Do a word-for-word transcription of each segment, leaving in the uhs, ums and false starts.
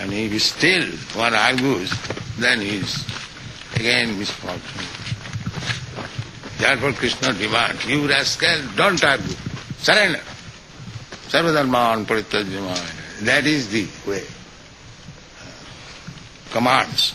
And if he still one argues, then he is again misfortune. Therefore Kṛṣṇa demands, you rascal, don't argue, surrender. Sarvadharmān parityajyamān. That is the way. Commands.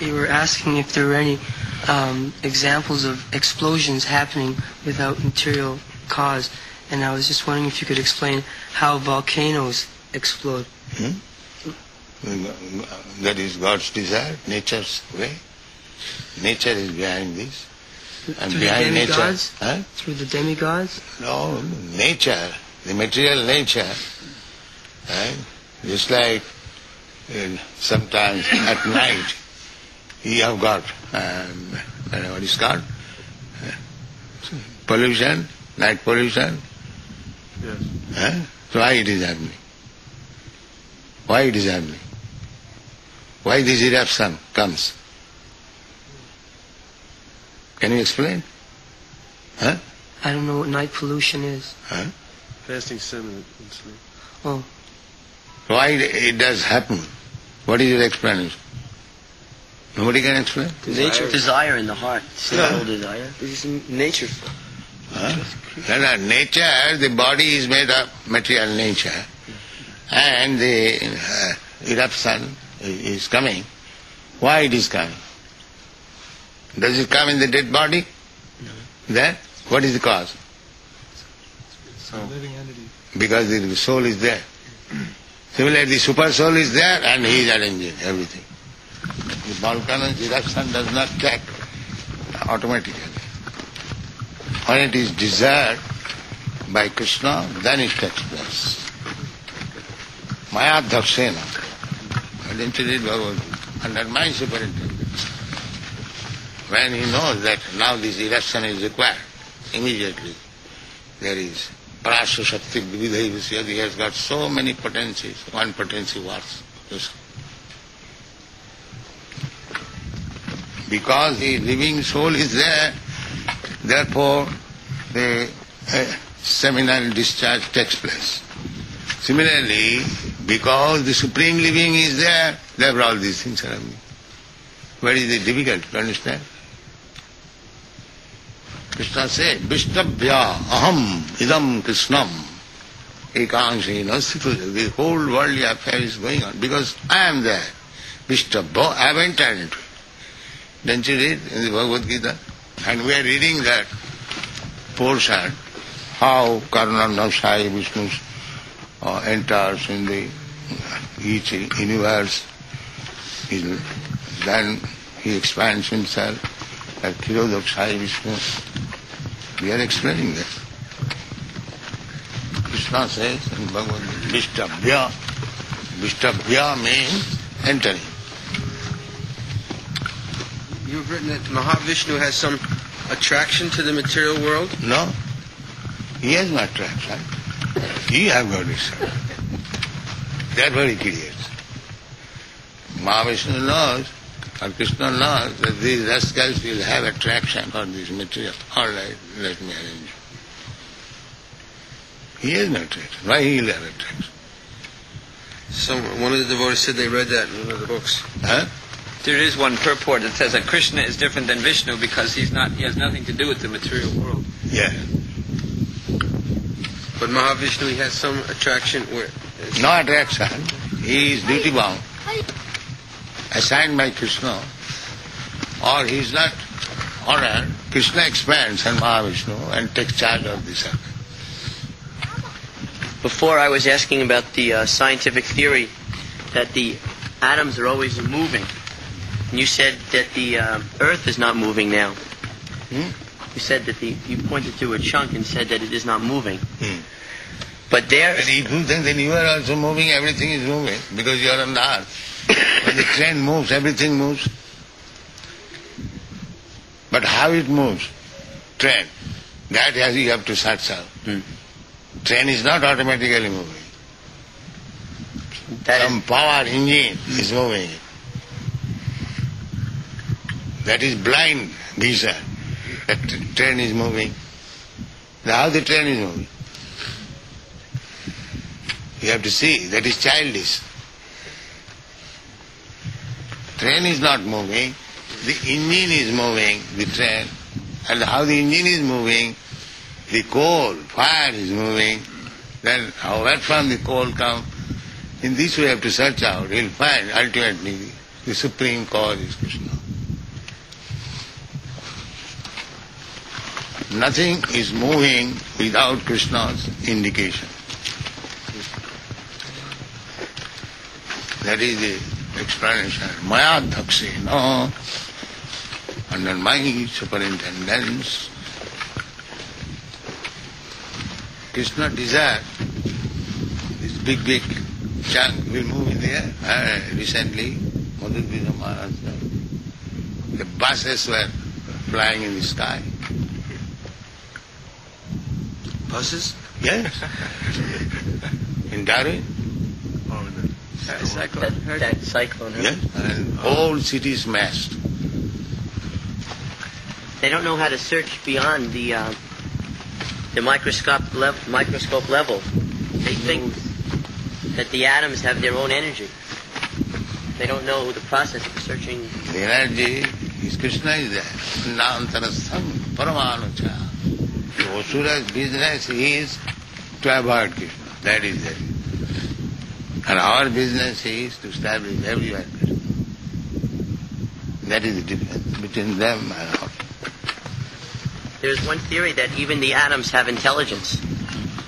You were asking if there were any um, examples of explosions happening without material cause, and I was just wondering if you could explain how volcanoes explode. Hmm? That is God's desire, nature's way. Nature is behind this. And through behind the demigods? Nature, huh? Through the demigods? No, nature, the material nature. Right? Just like uh, sometimes at night you have got, um, I don't know what it's called, uh, pollution, night pollution. Yes. Huh? So why it is happening? Why it is happening? Why this eruption comes? Can you explain? Huh? I don't know what night pollution is. Huh? Fasting seven and sleep. Oh. Why it does happen? What is your explanation? Nobody can explain? Desire. Nature, desire in the heart. Sinful yeah. desire. This is nature. Huh? No, no, nature, the body is made of material nature. And the uh, eruption is coming. Why it is coming? Does it come in the dead body? No. Then what is the cause? Soul. Living entity. Because the soul is there. Similarly, the super soul is there and he is arranging everything. The volcano eruption does not check automatically. When it is desired by Kṛṣṇa, then it takes place. Maya darsena. I didn't read Bhagavad Gita. Under my superintendence. When he knows that now this eruption is required, immediately there is prasa shaktiv. He has got so many potencies. One potency was. Because the living soul is there, therefore the uh, seminal discharge takes place. Similarly, because the Supreme Living is there, therefore all these things are happening. Very difficult to understand. Kṛṣṇa said, Vishtabhya aham idam Kṛṣṇam ekaṁśena sthito. The whole worldly affair is going on because I am there. Vishtabhya, I have entered into it. Don't you read in the Bhagavad Gita? And we are reading that portion, how Karanam Nashai Vishnu Uh, enters in the each universe, he, then he expands himself at Kirodokshayi Vishnu. We are explaining that. Kṛṣṇa says in Bhagavad Gita, Vishnubhya. Vishnubhya means entering. You've written that Mahavishnu has some attraction to the material world? No. He has no attraction. He has got this. That's what he creates. Mahavishnu knows, or Kṛṣṇa knows, that these rascals will have attraction for this material. All right, let me arrange. He has no attraction. Why he will have attraction? So one of the devotees said they read that in one of the books. Huh? There is one purport that says that Kṛṣṇa is different than Vishnu because he's not. He has nothing to do with the material world. Yeah. But Mahavishnu, he has some attraction where... No attraction. He is duty-bound, assigned by Kṛṣṇa. Or he is not honored. Kṛṣṇa expands and Mahavishnu and takes charge of the circle. Before I was asking about the uh, scientific theory that the atoms are always moving. And you said that the um, Earth is not moving now. Hmm? You said that the, you pointed to a chunk and said that it is not moving. Hmm. But there... But it moves, then you are also moving, everything is moving, because you are on the earth. When the train moves, everything moves. But how it moves, train, that has, you have to search out. Hmm. Train is not automatically moving. That Some is... power engine is moving it. That is blind vision. A train is moving. Now the train is moving. You have to see. That is childish. Train is not moving. The engine is moving, the train. And how the engine is moving, the coal, fire is moving. Then how, where from the coal come? In this we have to search out. We'll find ultimately the supreme cause is Krishna. Nothing is moving without Krishna's indication. That is the explanation. Maya darsena, under my superintendence, Krishna desire, this big, big chunk will move in the air. Uh, recently, Madhulbira Maharaj, the buses were flying in the sky. Buses? Yes. In Dārī. Oh, that cyclone. That, that cyclone. Yes. And all cities smashed. They don't know how to search beyond the... Uh, The microscope level, microscope level. They think that the atoms have their own energy. They don't know the process of searching. The energy is Krishna is there. Nāntarastham, paramānucca. So Asura's business is to avoid Krishna. That is it. And our business is to establish everywhere Krishna. That is the difference between them and our. There's one theory that even the atoms have intelligence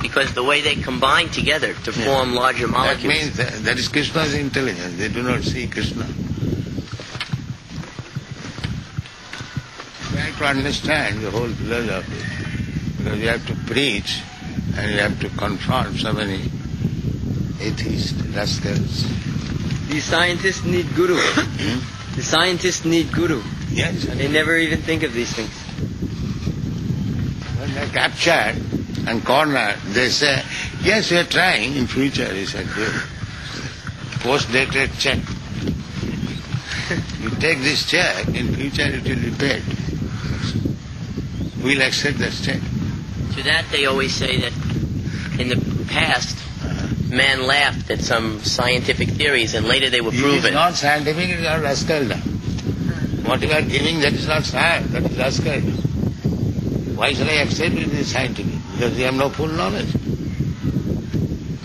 because the way they combine together to form yeah. larger molecules. That means that, that is Krishna's intelligence. They do not see Krishna. Try to understand the whole philosophy because you have to preach and you have to confront so many atheists, rascals. The scientists need guru. Hmm? The scientists need guru. Yes. And they never even think of these things. When they captured and cornered, they say, yes, we are trying in future, he said, post-dated check. You take this check, in future it will be paid. We'll accept this check. To that they always say that in the past, man laughed at some scientific theories and later they were proven. It is not scientific, it is not rascal. What you are giving, that is not science, that is rascal. Why should I accept it as scientific? Because we have no full knowledge.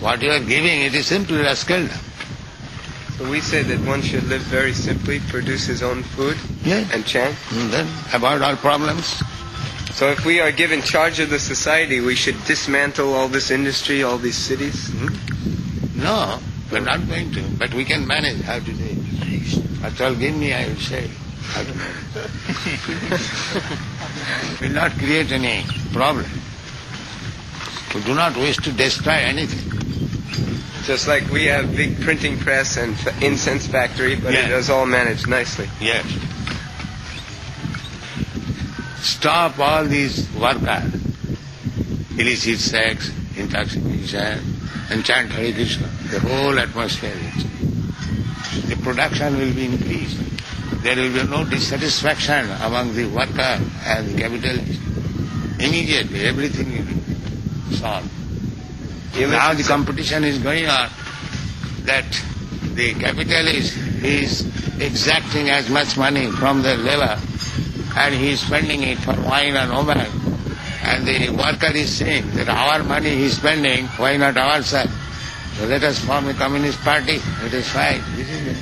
What you are giving, it is simply rascal. So we say that one should live very simply, produce his own food, yes. and chant. And then avoid all problems. So if we are given charge of the society, we should dismantle all this industry, all these cities? Hmm? No, we're not going to. But we can manage how to do it. After all, give me, I will say. Will not create any problem. We do not wish to destroy anything. Just like we have big printing press and f incense factory, but yes. it is all managed nicely. Yes. Stop all these workers, illicit sex, intoxication, and chant Hare Krishna. The whole atmosphere is. The production will be increased. There will be no dissatisfaction among the worker and the capitalist. Immediately, everything will be solved. Now the competition is going on that the capitalist is exacting as much money from the labor and he is spending it for wine and women. And the worker is saying that our money he is spending, why not ourselves? So let us form a communist party, let us fight. This is it.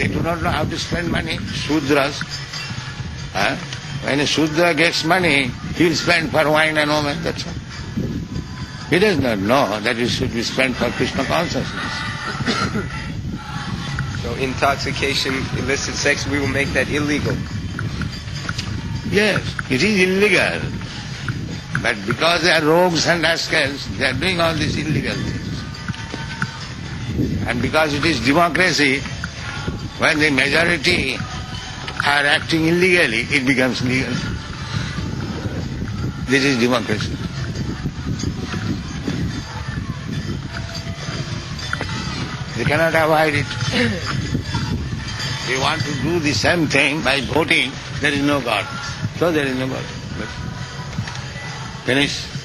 They do not know how to spend money. Shudras. Huh? When a Shudra gets money, he will spend for wine and women, that's all. He does not know that it should be spent for Krishna consciousness. So intoxication, illicit sex, we will make that illegal. Yes, it is illegal. But because they are rogues and rascals, they are doing all these illegal things. And because it is democracy, when the majority are acting illegally, it becomes legal. This is democracy. They cannot avoid it. You want to do the same thing by voting, there is no God. So there is no God. Finish.